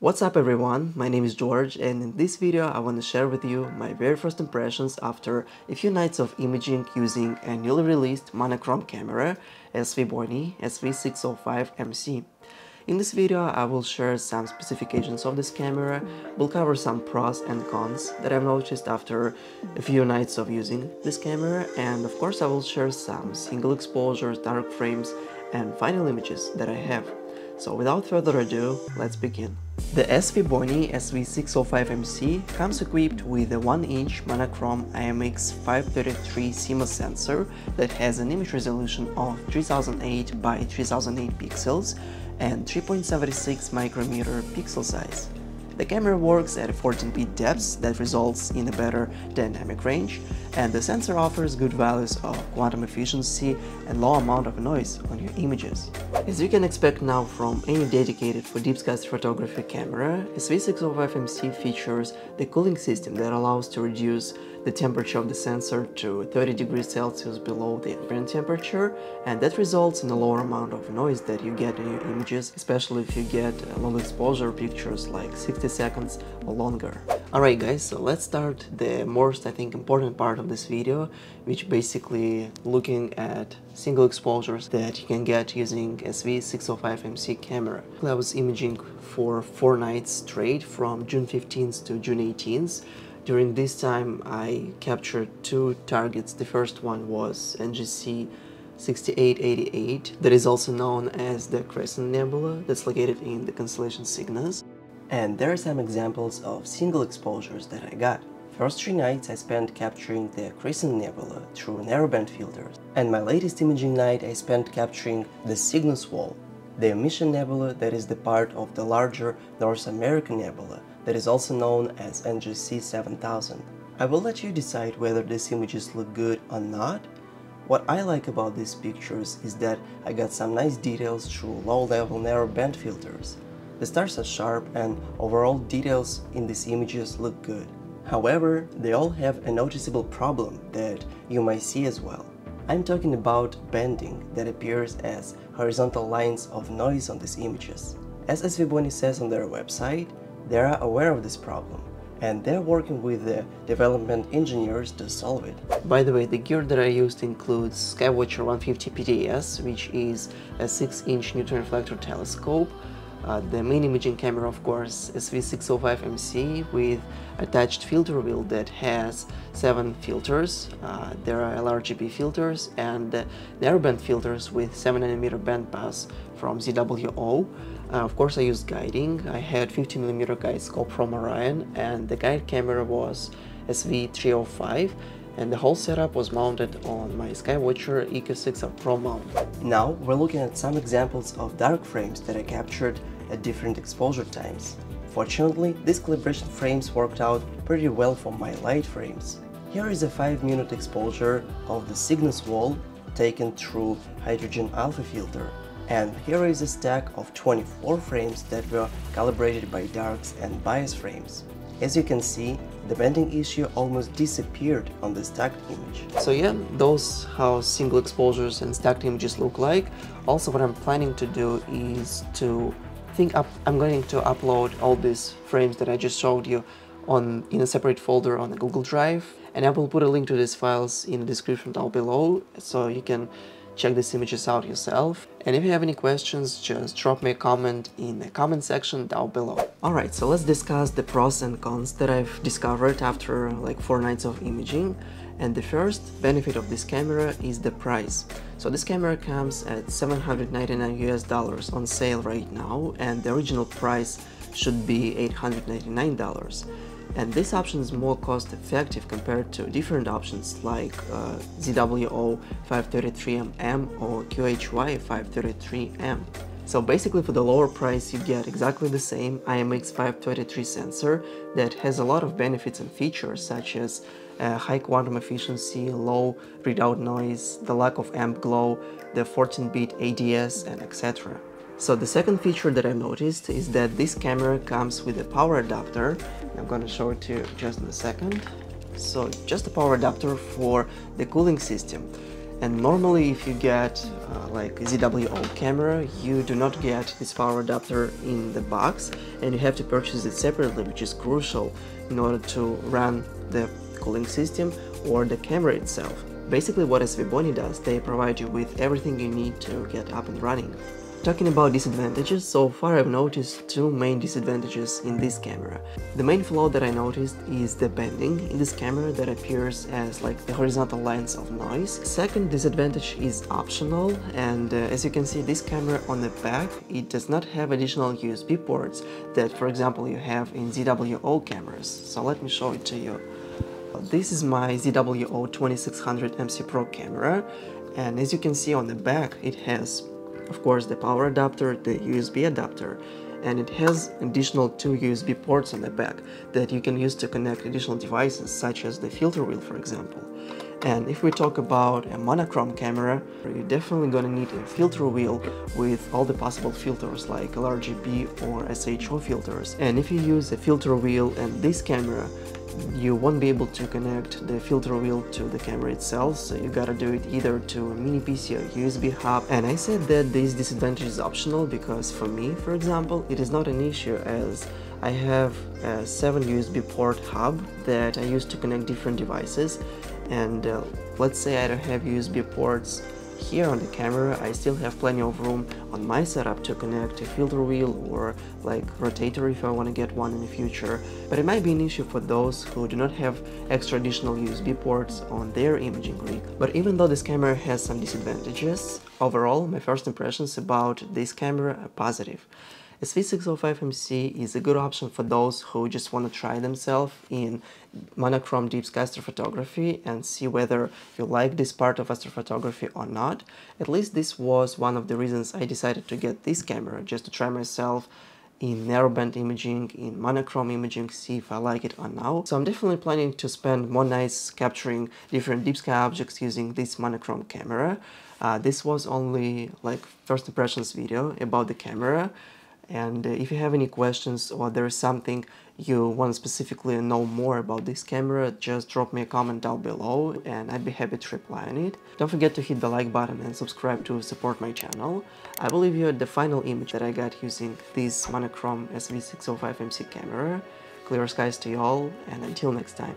What's up everyone, my name is George and in this video I want to share with you my very first impressions after a few nights of imaging using a newly released monochrome camera SVBony SV605MC. In this video I will share some specifications of this camera, will cover some pros and cons that I've noticed after a few nights of using this camera, and of course I will share some single exposure, dark frames and final images that I have. So without further ado, let's begin. The SVBony SV605MC comes equipped with a 1-inch monochrome IMX533 CMOS sensor that has an image resolution of 3008 by 3008 pixels and 3.76 micrometer pixel size. The camera works at a 14-bit depth that results in a better dynamic range, and the sensor offers good values of quantum efficiency and low amount of noise on your images. As you can expect now from any dedicated for deep sky photography camera, SV605MC features the cooling system that allows to reduce the temperature of the sensor to 30 degrees Celsius below the ambient temperature, and that results in a lower amount of noise that you get in your images, especially if you get long exposure pictures like 60 seconds or longer. Alright guys, so let's start the most, I think, important part of this video, which basically looking at single exposures that you can get using SV605MC camera. I was imaging for 4 nights straight from June 15th to June 18th. During this time I captured 2 targets. The first one was NGC 6888, that is also known as the Crescent Nebula, that's located in the constellation Cygnus. And there are some examples of single exposures that I got. First 3 nights I spent capturing the Crescent Nebula through narrowband filters, and my latest imaging night I spent capturing the Cygnus Wall, the emission nebula that is the part of the larger North American nebula that is also known as NGC 7000. I will let you decide whether these images look good or not. What I like about these pictures is that I got some nice details through low-level narrowband filters. The stars are sharp and overall details in these images look good. However, they all have a noticeable problem that you might see as well. I'm talking about banding that appears as horizontal lines of noise on these images. As SVBony says on their website, they are aware of this problem and they're working with the development engineers to solve it. By the way, the gear that I used includes Sky Watcher 150 PDS, which is a 6-inch Newton reflector telescope, the main imaging camera, of course, SV605MC with attached filter wheel that has 7 filters. There are LRGB filters and narrowband filters with 7mm bandpass from ZWO. Of course I used guiding. I had 50mm guide scope from Orion and the guide camera was SV305, and the whole setup was mounted on my Sky Watcher EQ6-R Pro mount. Now we're looking at some examples of dark frames that I captured at different exposure times. Fortunately, these calibration frames worked out pretty well for my light frames. Here is a 5-minute exposure of the Cygnus Wall taken through hydrogen alpha filter. And here is a stack of 24 frames that were calibrated by darks and bias frames. As you can see, the banding issue almost disappeared on the stacked image. So yeah, those how single exposures and stacked images look like. Also what I'm planning to do is to I'm going to upload all these frames that I just showed you in a separate folder on the Google Drive, and I will put a link to these files in the description down below so you can check these images out yourself. And if you have any questions, just drop me a comment in the comment section down below. Alright, so let's discuss the pros and cons that I've discovered after like 4 nights of imaging. And the first benefit of this camera is the price. So this camera comes at $799 on sale right now, and the original price should be $899. And this option is more cost effective compared to different options like ZWO 533mm or QHY 533M. So basically for the lower price you get exactly the same IMX533 sensor that has a lot of benefits and features such as high quantum efficiency, low readout noise, the lack of amp glow, the 14-bit ADS and etc. So the second feature that I noticed is that this camera comes with a power adapter. I'm gonna show it to you just in a second. So just a power adapter for the cooling system. And normally if you get like ZWO camera, you do not get this power adapter in the box, and you have to purchase it separately, which is crucial in order to run the cooling system or the camera itself. Basically what SVBony does, they provide you with everything you need to get up and running. Talking about disadvantages, so far I've noticed two main disadvantages in this camera. The main flaw that I noticed is the bending in this camera that appears as like the horizontal lines of noise. Second disadvantage is optional, and as you can see, this camera on the back, it does not have additional USB ports that, for example, you have in ZWO cameras. So let me show it to you. This is my ZWO 2600MC Pro camera, and as you can see on the back, it has, of course, the power adapter, the USB adapter, and it has additional two USB ports on the back that you can use to connect additional devices, such as the filter wheel, for example. And if we talk about a monochrome camera, you're definitely gonna need a filter wheel with all the possible filters like LRGB or SHO filters. And if you use a filter wheel and this camera, you won't be able to connect the filter wheel to the camera itself, so you gotta do it either to a mini PC or USB hub. And I said that this disadvantage is optional because for me, for example, it is not an issue, as I have a 7 USB port hub that I use to connect different devices. And let's say I don't have USB ports here on the camera, I still have plenty of room on my setup to connect a filter wheel or like rotator if I want to get one in the future. But it might be an issue for those who do not have extra additional USB ports on their imaging rig. But even though this camera has some disadvantages, overall my first impressions about this camera are positive. SV605MC is a good option for those who just want to try themselves in monochrome deep sky astrophotography and see whether you like this part of astrophotography or not. At least this was one of the reasons I decided to get this camera, just to try myself in narrowband imaging, in monochrome imaging, see if I like it or not. So I'm definitely planning to spend more nights capturing different deep sky objects using this monochrome camera. This was only like first impressions video about the camera. And if you have any questions or there is something you want specifically to know more about this camera, just drop me a comment down below and I'd be happy to reply on it. Don't forget to hit the like button and subscribe to support my channel. I will leave you the final image that I got using this monochrome SV605MC camera. Clear skies to you all, and until next time.